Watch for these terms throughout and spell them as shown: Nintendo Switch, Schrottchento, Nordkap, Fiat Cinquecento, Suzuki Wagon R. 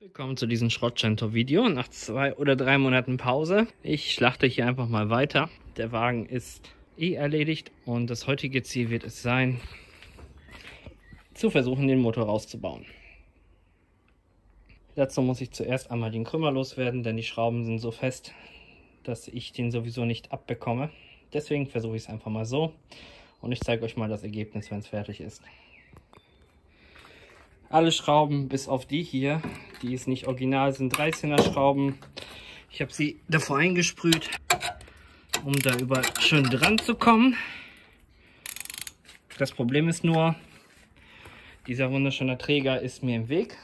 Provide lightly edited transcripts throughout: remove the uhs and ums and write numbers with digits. Willkommen zu diesem Schrottchento-Video nach 2 oder 3 Monaten Pause. Ich schlachte hier einfach mal weiter. Der Wagen ist erledigt und das heutige Ziel wird es sein, zu versuchen, den Motor rauszubauen. Dazu muss ich zuerst einmal den Krümmer loswerden, denn die Schrauben sind so fest, dass ich den sowieso nicht abbekomme. Deswegen versuche ich es einfach mal so und ich zeige euch mal das Ergebnis, wenn es fertig ist. Alle Schrauben, bis auf die hier, die ist nicht original, sind 13er Schrauben. Ich habe sie davor eingesprüht, um da über schön dran zu kommen. Das Problem ist nur, dieser wunderschöne Träger ist mir im Weg.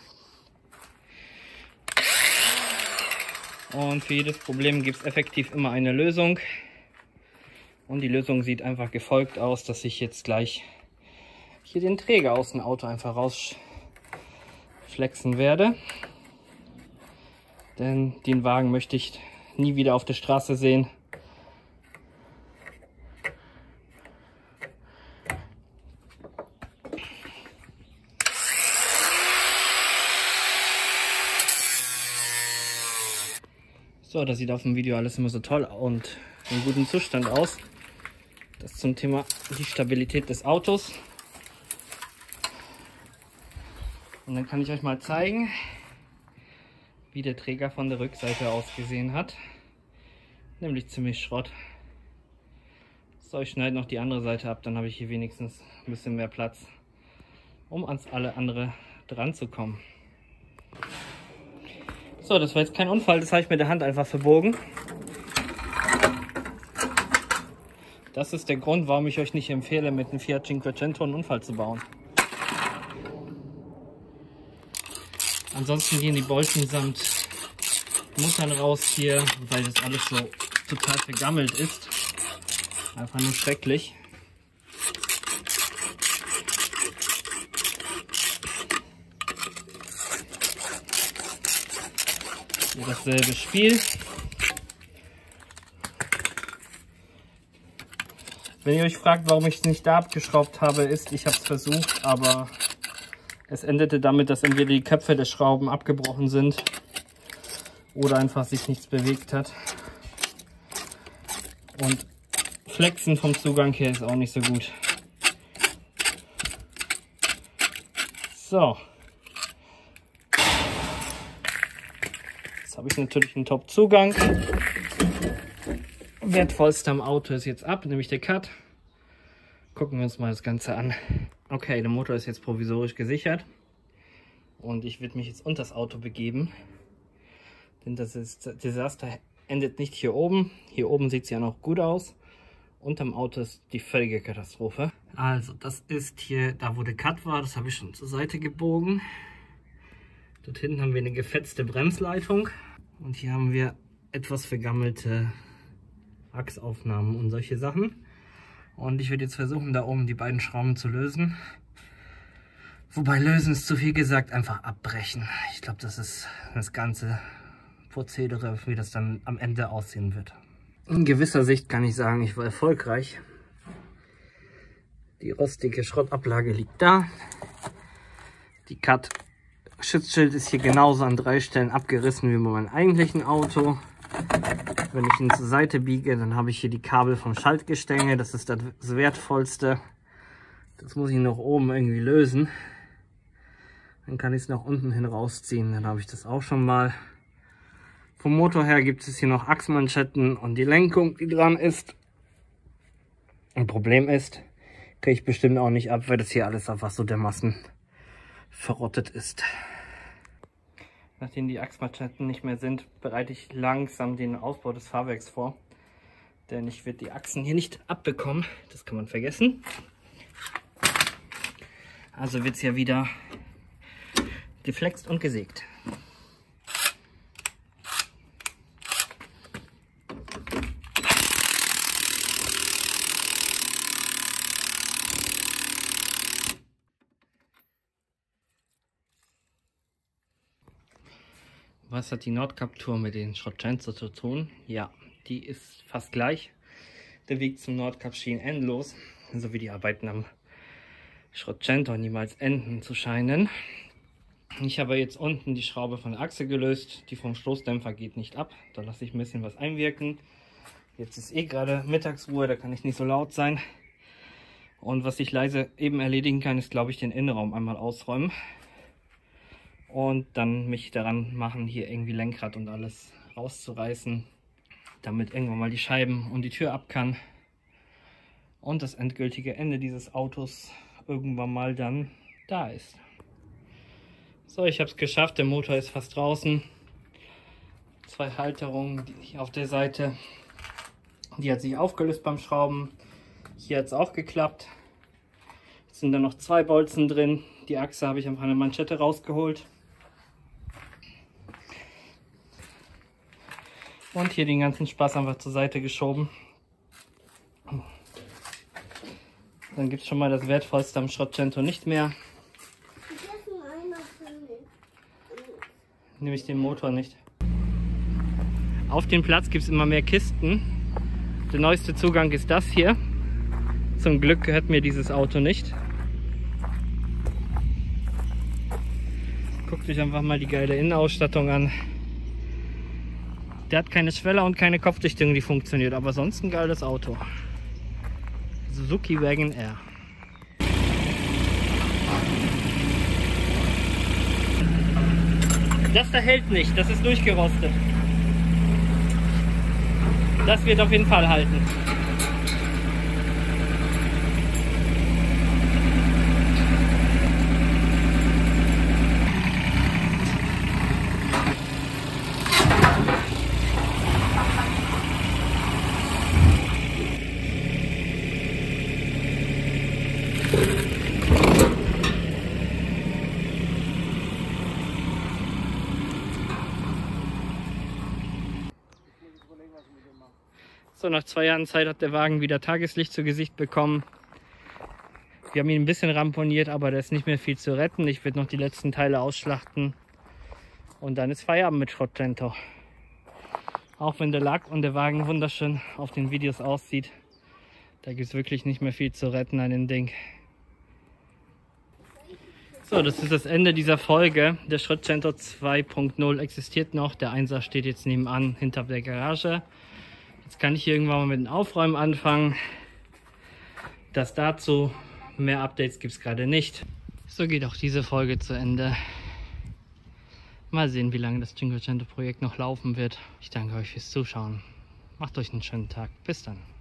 Und für jedes Problem gibt es effektiv immer eine Lösung. Und die Lösung sieht einfach gefolgt aus, dass ich jetzt gleich hier den Träger aus dem Auto einfach rausflexen werde, denn den Wagen möchte ich nie wieder auf der Straße sehen. So, das sieht auf dem Video alles immer so toll und in gutem Zustand aus. Das zum Thema die Stabilität des Autos. Und dann kann ich euch mal zeigen, wie der Träger von der Rückseite ausgesehen hat. Nämlich ziemlich Schrott. So, ich schneide noch die andere Seite ab, dann habe ich hier wenigstens ein bisschen mehr Platz, um ans alle andere dran zu kommen. So, das war jetzt kein Unfall, das habe ich mit der Hand einfach verbogen. Das ist der Grund, warum ich euch nicht empfehle, mit einem Fiat Cinquecento einen Unfall zu bauen. Ansonsten gehen die Bolzen samt Muttern raus hier, weil das alles so total vergammelt ist. Einfach nur schrecklich. Hier dasselbe Spiel. Wenn ihr euch fragt, warum ich es nicht da abgeschraubt habe, ist, ich habe es versucht, aber es endete damit, dass entweder die Köpfe der Schrauben abgebrochen sind oder einfach sich nichts bewegt hat. Und Flexen vom Zugang her ist auch nicht so gut. So. Jetzt habe ich natürlich einen Top-Zugang. Wertvollste am Auto ist jetzt ab, nämlich der Cut. Gucken wir uns mal das Ganze an. Okay, der Motor ist jetzt provisorisch gesichert und ich werde mich jetzt unter das Auto begeben, denn das Desaster endet nicht hier oben. Hier oben sieht es ja noch gut aus, unterm Auto ist die völlige Katastrophe. Also das ist hier, da wo der Cut war, das habe ich schon zur Seite gebogen. Dort hinten haben wir eine gefetzte Bremsleitung und hier haben wir etwas vergammelte Achsaufnahmen und solche Sachen. Und ich werde jetzt versuchen, da oben die beiden Schrauben zu lösen. Wobei lösen ist zu viel gesagt, einfach abbrechen. Ich glaube, das ist das ganze Prozedere, wie das dann am Ende aussehen wird. In gewisser Sicht kann ich sagen, ich war erfolgreich. Die rostige Schrottablage liegt da. Die Cut-Schutzschild ist hier genauso an 3 Stellen abgerissen wie bei meinem eigentlichen Auto. Wenn ich ihn zur Seite biege, dann habe ich hier die Kabel vom Schaltgestänge. Das ist das Wertvollste. Das muss ich noch oben irgendwie lösen. Dann kann ich es nach unten hin rausziehen. Dann habe ich das auch schon mal. Vom Motor her gibt es hier noch Achsmanschetten und die Lenkung, die dran ist. Ein Problem ist, kriege ich bestimmt auch nicht ab, weil das hier alles einfach so dermaßen verrottet ist. Nachdem die Achsmanschetten nicht mehr sind, bereite ich langsam den Aufbau des Fahrwerks vor. Denn ich werde die Achsen hier nicht abbekommen. Das kann man vergessen. Also wird es ja wieder geflext und gesägt. Was hat die Nordkap-Tour mit den Schrottchento zu tun? Ja, die ist fast gleich. Der Weg zum Nordkap schien endlos, so wie die Arbeiten am Schrottchento niemals enden zu scheinen. Ich habe jetzt unten die Schraube von der Achse gelöst, die vom Stoßdämpfer geht nicht ab, da lasse ich ein bisschen was einwirken. Jetzt ist eh gerade Mittagsruhe, da kann ich nicht so laut sein. Und was ich leise eben erledigen kann, ist, glaube ich, den Innenraum einmal ausräumen. Und dann mich daran machen, hier irgendwie Lenkrad und alles rauszureißen, damit irgendwann mal die Scheiben und die Tür ab kann. Und das endgültige Ende dieses Autos irgendwann mal dann da ist. So, ich habe es geschafft, der Motor ist fast draußen. 2 Halterungen auf der Seite. Die hat sich aufgelöst beim Schrauben. Hier hat es auch geklappt. Jetzt sind da noch 2 Bolzen drin. Die Achse habe ich einfach eine Manschette rausgeholt. Und hier den ganzen Spaß einfach zur Seite geschoben. Dann gibt es schon mal das Wertvollste am Schrottchento nicht mehr. Nehme ich den Motor nicht. Auf dem Platz gibt es immer mehr Kisten. Der neueste Zugang ist das hier. Zum Glück gehört mir dieses Auto nicht. Guckt euch einfach mal die geile Innenausstattung an. Der hat keine Schweller und keine Kopfdichtung, die funktioniert, aber sonst ein geiles Auto. Suzuki Wagon R. Das da hält nicht, das ist durchgerostet. Das wird auf jeden Fall halten. So, nach 2 Jahren Zeit hat der Wagen wieder Tageslicht zu Gesicht bekommen. Wir haben ihn ein bisschen ramponiert, aber da ist nicht mehr viel zu retten. Ich werde noch die letzten Teile ausschlachten. Und dann ist Feierabend mit Schrottchento. Auch wenn der Lack und der Wagen wunderschön auf den Videos aussieht, da gibt es wirklich nicht mehr viel zu retten an dem Ding. So, das ist das Ende dieser Folge. Der Schrottchento 2.0 existiert noch. Der 1er steht jetzt nebenan hinter der Garage. Jetzt kann ich hier irgendwann mal mit dem Aufräumen anfangen. Das dazu. Mehr Updates gibt es gerade nicht. So geht auch diese Folge zu Ende. Mal sehen, wie lange das Cinquecento-Projekt noch laufen wird. Ich danke euch fürs Zuschauen. Macht euch einen schönen Tag. Bis dann.